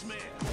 smell.